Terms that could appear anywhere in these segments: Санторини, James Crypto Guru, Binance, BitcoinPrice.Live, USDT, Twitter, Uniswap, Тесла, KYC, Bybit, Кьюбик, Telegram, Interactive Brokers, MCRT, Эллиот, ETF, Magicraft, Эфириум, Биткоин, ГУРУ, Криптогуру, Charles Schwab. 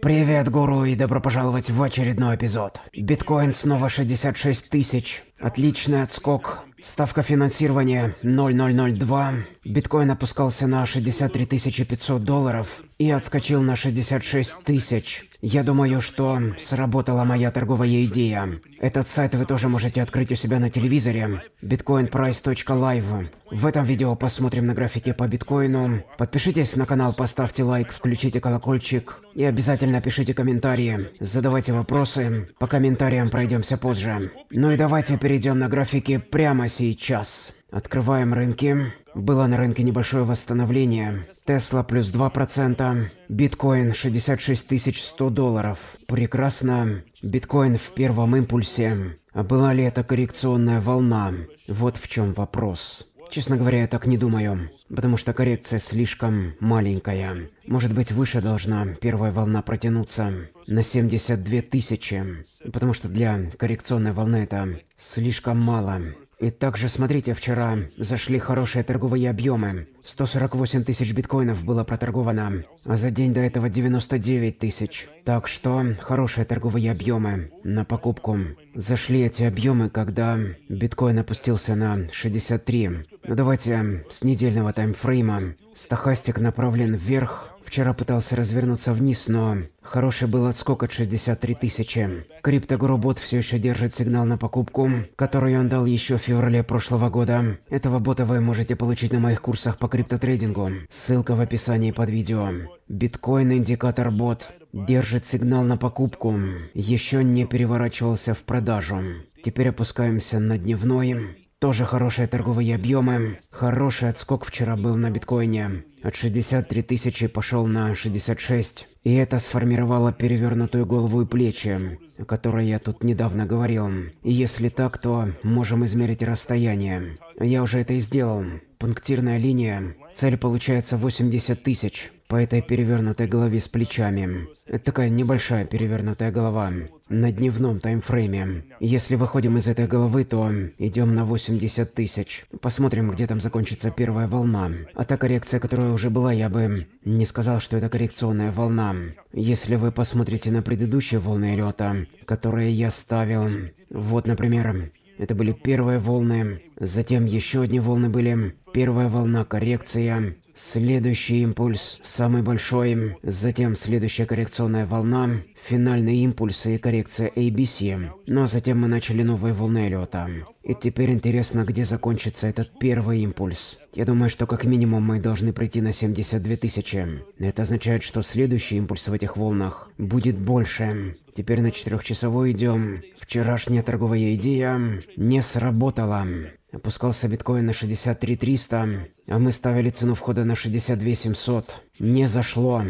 Привет, гуру, и добро пожаловать в очередной эпизод. Биткоин снова 66 тысяч. Отличный отскок. Ставка финансирования 0,002. Биткоин опускался на 63 500 долларов и отскочил на 66 тысяч. Я думаю, что сработала моя торговая идея. Этот сайт вы тоже можете открыть у себя на телевизоре. BitcoinPrice.Live. В этом видео посмотрим на графики по биткоину. Подпишитесь на канал, поставьте лайк, включите колокольчик. И обязательно пишите комментарии, задавайте вопросы. По комментариям пройдемся позже. Ну и давайте перейдем на графики прямо сейчас. Открываем рынки. Было на рынке небольшое восстановление. Тесла плюс 2%. Биткоин 66 100 долларов. Прекрасно. Биткоин в первом импульсе. А была ли это коррекционная волна? Вот в чем вопрос. Честно говоря, я так не думаю, потому что коррекция слишком маленькая. Может быть, выше должна первая волна протянуться на 72 тысячи, потому что для коррекционной волны это слишком мало. И также, смотрите, вчера зашли хорошие торговые объемы. 148 тысяч биткоинов было проторговано, а за день до этого 99 тысяч. Так что, хорошие торговые объемы на покупку. Зашли эти объемы, когда биткоин опустился на 63. Ну давайте с недельного таймфрейма. Стохастик направлен вверх. Вчера пытался развернуться вниз, но хороший был отскок от 63 тысячи. Криптогуру все еще держит сигнал на покупку, который он дал еще в феврале прошлого года. Этого бота вы можете получить на моих курсах по криптотрейдингу. Ссылка в описании под видео. Биткоин-индикатор бот держит сигнал на покупку. Еще не переворачивался в продажу. Теперь опускаемся на дневной. Тоже хорошие торговые объемы. Хороший отскок вчера был на биткоине. От 63 тысячи пошел на 66. И это сформировало перевернутую голову и плечи, о которой я тут недавно говорил. И если так, то можем измерить расстояние. Я уже это и сделал. Пунктирная линия. Цель получается 80 тысяч. По этой перевернутой голове с плечами. Это такая небольшая перевернутая голова на дневном таймфрейме. Если выходим из этой головы, то идем на 80 тысяч. Посмотрим, где там закончится первая волна. А та коррекция, которая уже была, я бы не сказал, что это коррекционная волна. Если вы посмотрите на предыдущие волны лёта, которые я ставил, вот, например, это были первые волны, затем еще одни волны были, первая волна коррекция, следующий импульс, самый большой, затем следующая коррекционная волна, финальные импульсы и коррекция ABC. Ну а затем мы начали новые волны лёта. И теперь интересно, где закончится этот первый импульс. Я думаю, что как минимум мы должны прийти на 72 тысячи. Это означает, что следующий импульс в этих волнах будет больше. Теперь на 4-часовой идем. Вчерашняя торговая идея не сработала. Опускался биткоин на 63 300, а мы ставили цену входа на 62 700. Не зашло.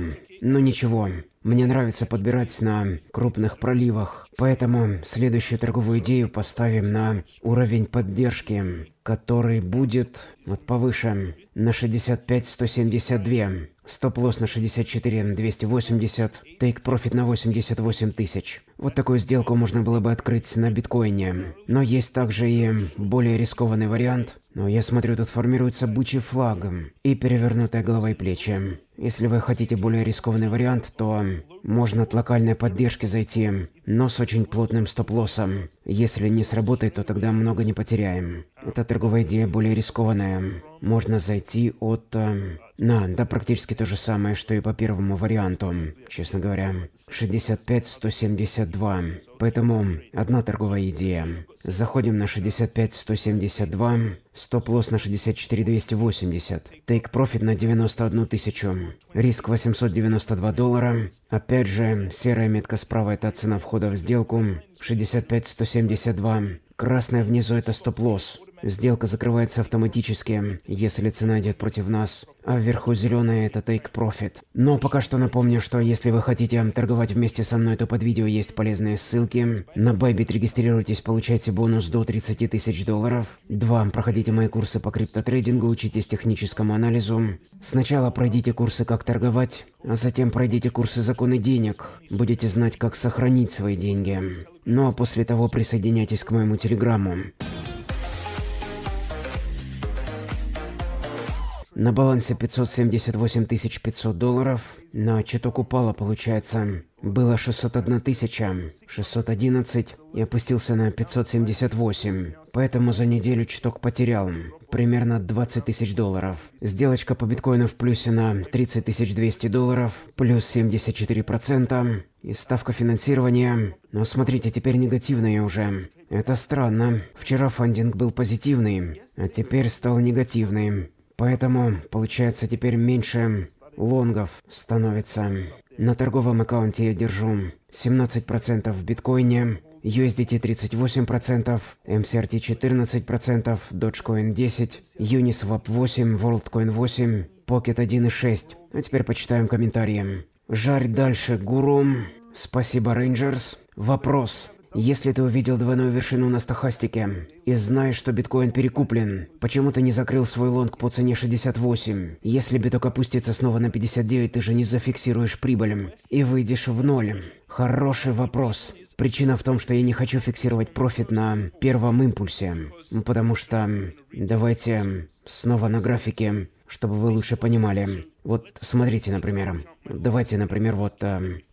Но ничего, мне нравится подбирать на крупных проливах, поэтому следующую торговую идею поставим на уровень поддержки, который будет вот повыше, на 65 172, стоп-лосс на 64 280, тейк-профит на 88 тысяч. Вот такую сделку можно было бы открыть на биткоине, но есть также и более рискованный вариант. Но я смотрю, тут формируется бычий флаг и перевернутая голова и плечи. Если вы хотите более рискованный вариант, то можно от локальной поддержки зайти, но с очень плотным стоп-лоссом. Если не сработает, то тогда много не потеряем. Эта торговая идея более рискованная. Можно зайти от... да, практически то же самое, что и по первому варианту, честно говоря. 65 172. Поэтому одна торговая идея. Заходим на 65 172. Стоп-лосс на 64 280. Тейк-профит на 91 тысячу. Риск 892 доллара. Опять же, серая метка справа – это цена входа в сделку. 65 172. Красная внизу – это стоп-лосс. Сделка закрывается автоматически, если цена идет против нас, а вверху зеленая – это Take Profit. Но пока что напомню, что если вы хотите торговать вместе со мной, то под видео есть полезные ссылки. На Bybit регистрируйтесь, получайте бонус до 30 тысяч долларов. 2. Проходите мои курсы по криптотрейдингу, учитесь техническому анализу. Сначала пройдите курсы «Как торговать», а затем пройдите курсы «Законы денег». Будете знать, как сохранить свои деньги. Ну а после того присоединяйтесь к моему телеграмму. На балансе 578 500 долларов. На читок упало, получается. Было 601 тысяча, 611 и опустился на 578. Поэтому за неделю чуток потерял. Примерно 20 тысяч долларов. Сделочка по биткоину в плюсе на 30 200 долларов. Плюс 74%. И ставка финансирования. Но смотрите, теперь негативная уже. Это странно. Вчера фандинг был позитивный, а теперь стал негативный. Поэтому, получается, теперь меньше лонгов становится. На торговом аккаунте я держу 17% в биткоине, USDT 38%, MCRT 14%, Dogecoin 10%, Uniswap 8%, WorldCoin 8%, Pocket 1,6. А теперь почитаем комментарии. Жарь дальше, гуру. Спасибо, Рейнджерс. Вопрос. Если ты увидел двойную вершину на стохастике и знаешь, что биткоин перекуплен, почему ты не закрыл свой лонг по цене 68? Если биток опустится снова на 59, ты же не зафиксируешь прибыль и выйдешь в ноль. Хороший вопрос. Причина в том, что я не хочу фиксировать профит на первом импульсе, потому что... Давайте снова на графике, чтобы вы лучше понимали. Вот смотрите, например. Давайте, например, вот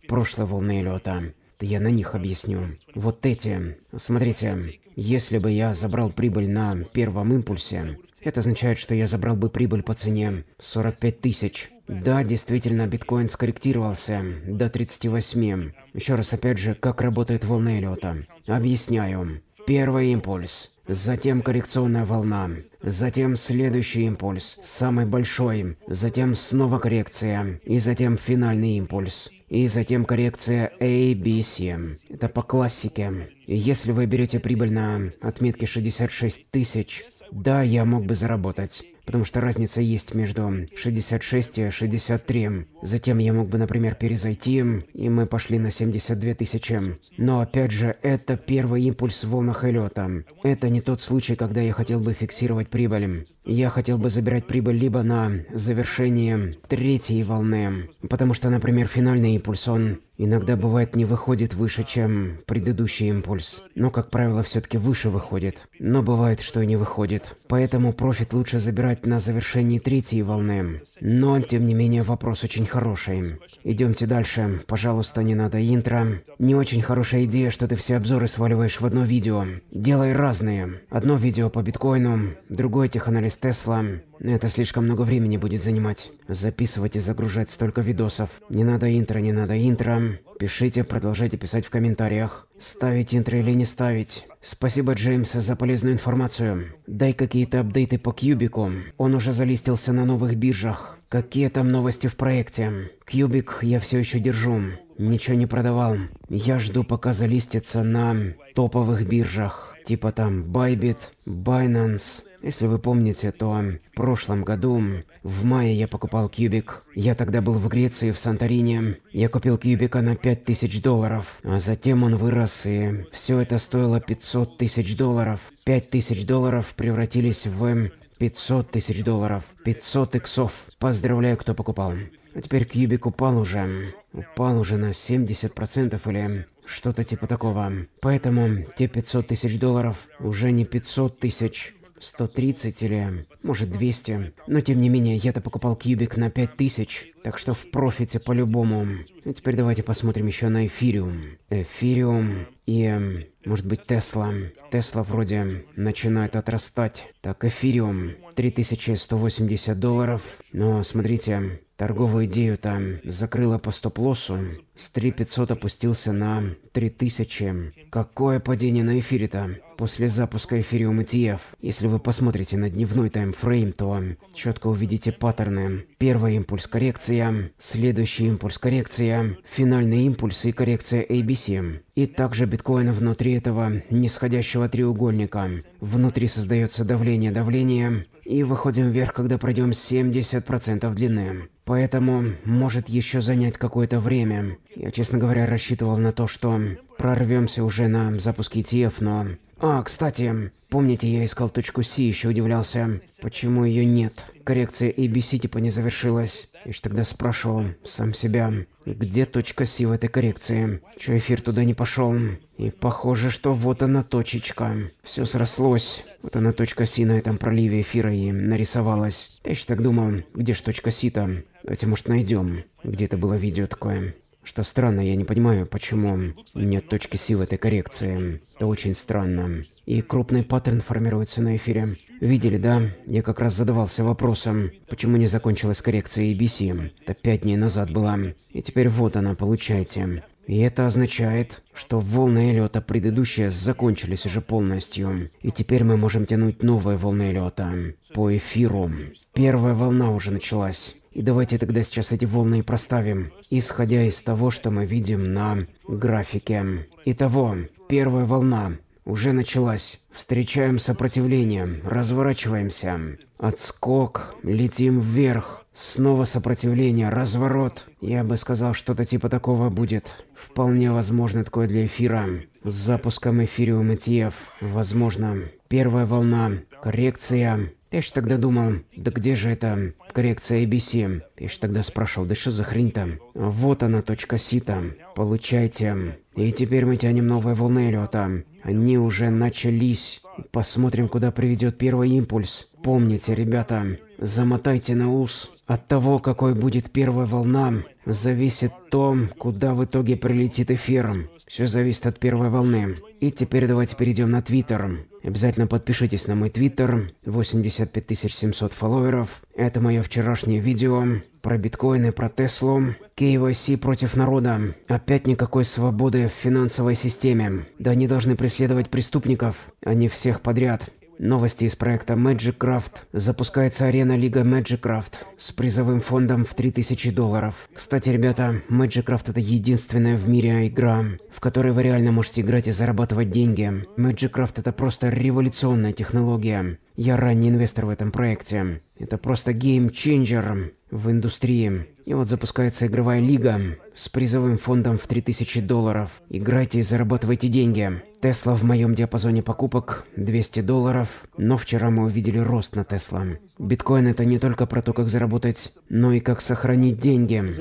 прошлой волны лёта. Я на них объясню. Вот эти. Смотрите, если бы я забрал прибыль на первом импульсе, это означает, что я забрал бы прибыль по цене 45 тысяч. Да, действительно, биткоин скорректировался до 38. Еще раз, опять же, как работает волна Эллиота. Объясняю. Первый импульс, затем коррекционная волна, затем следующий импульс, самый большой, затем снова коррекция, и затем финальный импульс, и затем коррекция ABC. Это по классике. Если вы берете прибыль на отметке 66 тысяч, да, я мог бы заработать, потому что разница есть между 66 и 63. Затем я мог бы, например, перезайти, и мы пошли на 72 тысячи. Но опять же, это первый импульс в волнах Эллиота. Это не тот случай, когда я хотел бы фиксировать прибыль. Я хотел бы забирать прибыль либо на завершение третьей волны, потому что, например, финальный импульс, он иногда бывает не выходит выше, чем предыдущий импульс. Но, как правило, все-таки выше выходит. Но бывает, что и не выходит. Поэтому профит лучше забирать на завершении третьей волны. Но, тем не менее, вопрос очень хороший. Идемте дальше. Пожалуйста, не надо интро. Не очень хорошая идея, что ты все обзоры сваливаешь в одно видео. Делай разные. Одно видео по биткоину, другое теханализ Тесла. Это слишком много времени будет занимать. Записывать и загружать столько видосов. Не надо интро, не надо интро. Пишите, продолжайте писать в комментариях. Ставить интро или не ставить. Спасибо, Джеймс, за полезную информацию. Дай какие-то апдейты по Кьюбику. Он уже залистился на новых биржах. Какие там новости в проекте? Кьюбик я все еще держу. Ничего не продавал. Я жду, пока залистится на топовых биржах. Типа там Bybit, Binance. Если вы помните, то в прошлом году, в мае, я покупал Кьюбик. Я тогда был в Греции, в Санторине. Я купил Кьюбика на 5000 долларов. А затем он вырос, и все это стоило 500 тысяч долларов. 5000 долларов превратились в 500 тысяч долларов. 500 иксов. Поздравляю, кто покупал. А теперь Кьюбик упал уже. Упал уже на 70% или... что-то типа такого. Поэтому те 500 тысяч долларов уже не 500 тысяч, 130 или может 200. Но тем не менее, я-то покупал Кьюбик на 5000, так что в профите по-любому. А теперь давайте посмотрим еще на эфириум. Эфириум и, может быть, Тесла. Тесла вроде начинает отрастать. Так, эфириум 3180 долларов. Но смотрите... Торговую идею там закрыла по стоп-лоссу. С 3500 опустился на 3000. Какое падение на эфире-то после запуска эфириум ETF. Если вы посмотрите на дневной таймфрейм, то четко увидите паттерны. Первый импульс коррекция, следующий импульс коррекция, финальный импульс и коррекция ABC. И также биткоин внутри этого нисходящего треугольника. Внутри создается давление, и выходим вверх, когда пройдем 70% длины. Поэтому может еще занять какое-то время. Я, честно говоря, рассчитывал на то, что прорвемся уже на запуск ETF, но... А, кстати, помните, я искал точку C, еще удивлялся, почему ее нет. коррекция ABC типа не завершилась. И что тогда спрашивал сам себя, где точка Си в этой коррекции? Чё эфир туда не пошел? И похоже, что вот она точечка. Все срослось. Вот она точка Си на этом проливе эфира и нарисовалась. Я еще так думал, где ж точка Си-то? Давайте, может, найдем. Где-то было видео такое. Что странно, я не понимаю, почему нет точки Си в этой коррекции. Это очень странно. И крупный паттерн формируется на эфире. Видели, да? Я как раз задавался вопросом, почему не закончилась коррекция ABC. Это 5 дней назад была. И теперь вот она, получайте. И это означает, что волны лёта предыдущие закончились уже полностью. И теперь мы можем тянуть новые волны лёта по эфиру. Первая волна уже началась. И давайте тогда сейчас эти волны и проставим, исходя из того, что мы видим на графике. Итого, первая волна уже началась. Встречаем сопротивление, разворачиваемся. Отскок, летим вверх. Снова сопротивление, разворот. Я бы сказал, что-то типа такого будет. Вполне возможно такое для эфира. С запуском эфириум ETF. Возможно. Первая волна. Коррекция. Я же тогда думал, да где же это коррекция ABC? Я же тогда спрашивал, да что за хрень там? Вот она, точка Си там. Получайте. И теперь мы тянем новые волны лёта. Они уже начались. Посмотрим, куда приведет первый импульс. Помните, ребята, замотайте на ус. От того, какой будет первая волна, зависит то, куда в итоге прилетит эфир. Все зависит от первой волны. И теперь давайте перейдем на Twitter. Обязательно подпишитесь на мой Twitter. 85 700 фолловеров. Это мое вчерашнее видео про биткоины, про Теслу. KYC против народа. Опять никакой свободы в финансовой системе. Да они должны преследовать преступников, а не всех подряд. Новости из проекта Magicraft. Запускается арена Лига Magicraft с призовым фондом в $3000. Кстати, ребята, Magicraft — это единственная в мире игра, в которой вы реально можете играть и зарабатывать деньги. Magicraft — это просто революционная технология. Я ранний инвестор в этом проекте. Это просто геймченджер в индустрии. И вот запускается игровая лига с призовым фондом в $3000. Играйте и зарабатывайте деньги. Тесла в моем диапазоне покупок $200, но вчера мы увидели рост на Тесла. Биткоин — это не только про то, как заработать, но и как сохранить деньги.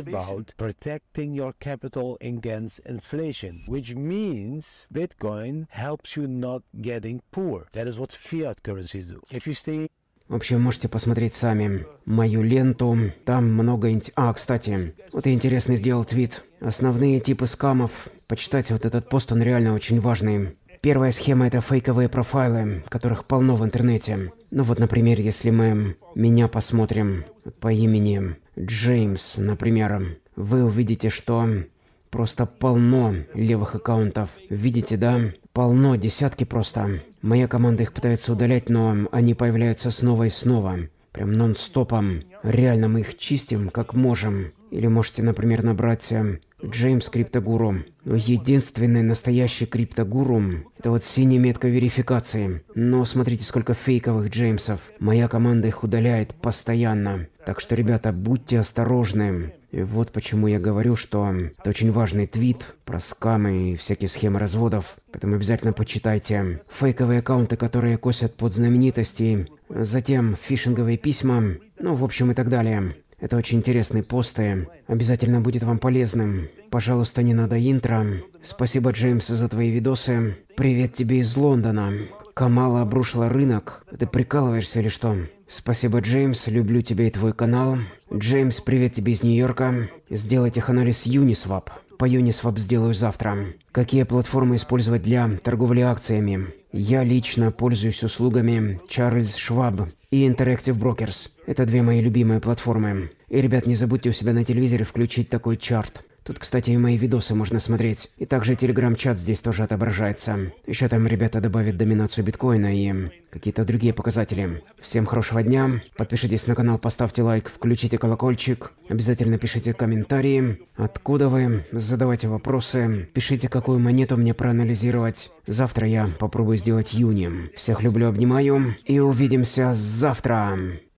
В общем, можете посмотреть сами мою ленту, там много... А, кстати, вот я интересно сделал твит. Основные типы скамов. Почитайте вот этот пост, он реально очень важный. Первая схема — это фейковые профайлы, которых полно в интернете. Ну вот, например, если мы меня посмотрим по имени Джеймс, например, вы увидите, что просто полно левых аккаунтов. Видите, да? Полно, десятки просто. Моя команда их пытается удалять, но они появляются снова и снова. Прям нон-стопом. Реально мы их чистим, как можем. Или можете, например, набрать James Crypto Guru. Единственный настоящий криптогуру — это вот синяя метка верификации. Но смотрите, сколько фейковых Джеймсов. Моя команда их удаляет постоянно. Так что, ребята, будьте осторожны. И вот почему я говорю, что это очень важный твит про скамы и всякие схемы разводов. Поэтому обязательно почитайте. Фейковые аккаунты, которые косят под знаменитостей. Затем фишинговые письма. Ну, в общем, и так далее. Это очень интересные посты. Обязательно будет вам полезным. Пожалуйста, не надо интро. Спасибо, Джеймс, за твои видосы. Привет тебе из Лондона. Камала обрушила рынок. Ты прикалываешься или что? Спасибо, Джеймс. Люблю тебя и твой канал. Джеймс, привет тебе из Нью-Йорка. Сделай теханализ Uniswap. По Uniswap сделаю завтра. Какие платформы использовать для торговли акциями? Я лично пользуюсь услугами Charles Schwab и Interactive Brokers. Это две мои любимые платформы. И, ребят, не забудьте у себя на телевизоре включить такой чарт. Тут, кстати, и мои видосы можно смотреть. И также телеграм-чат здесь тоже отображается. Еще там ребята добавят доминацию биткоина и какие-то другие показатели. Всем хорошего дня. Подпишитесь на канал, поставьте лайк, включите колокольчик. Обязательно пишите комментарии. Откуда вы? Задавайте вопросы. Пишите, какую монету мне проанализировать. Завтра я попробую сделать Юни. Всех люблю, обнимаю. И увидимся завтра.